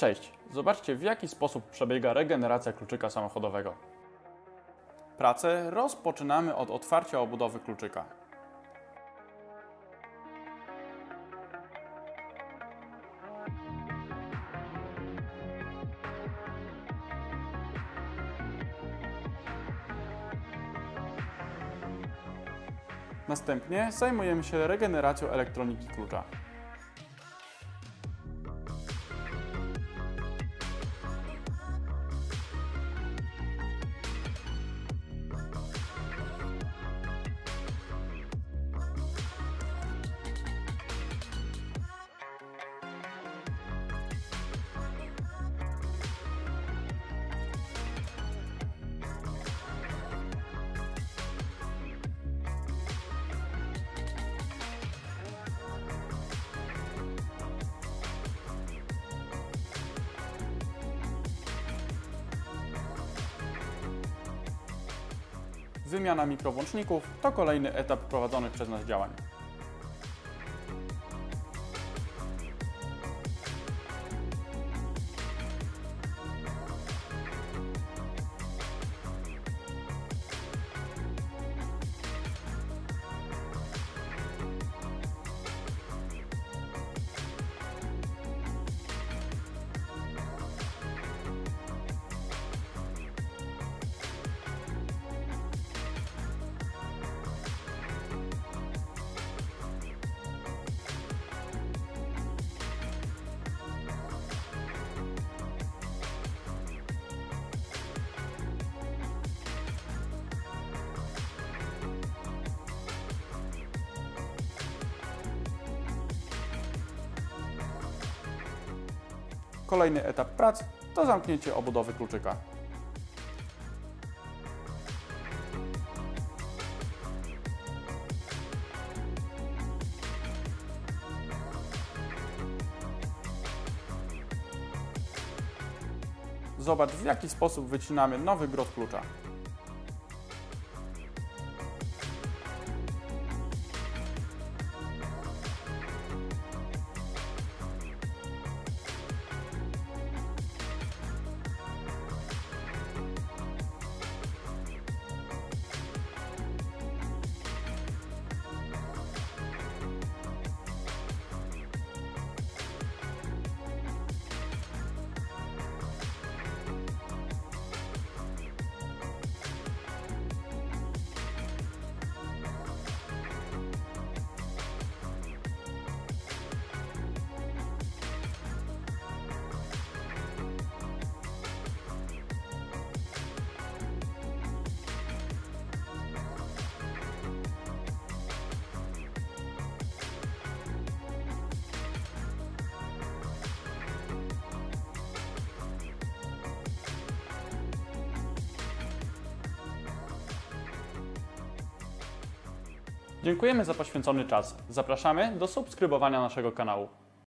Cześć! Zobaczcie, w jaki sposób przebiega regeneracja kluczyka samochodowego. Pracę rozpoczynamy od otwarcia obudowy kluczyka. Następnie zajmujemy się regeneracją elektroniki klucza. Wymiana mikrowłączników to kolejny etap prowadzonych przez nas działań. Kolejny etap prac to zamknięcie obudowy kluczyka. Zobacz, w jaki sposób wycinamy nowy grot klucza. Dziękujemy za poświęcony czas. Zapraszamy do subskrybowania naszego kanału.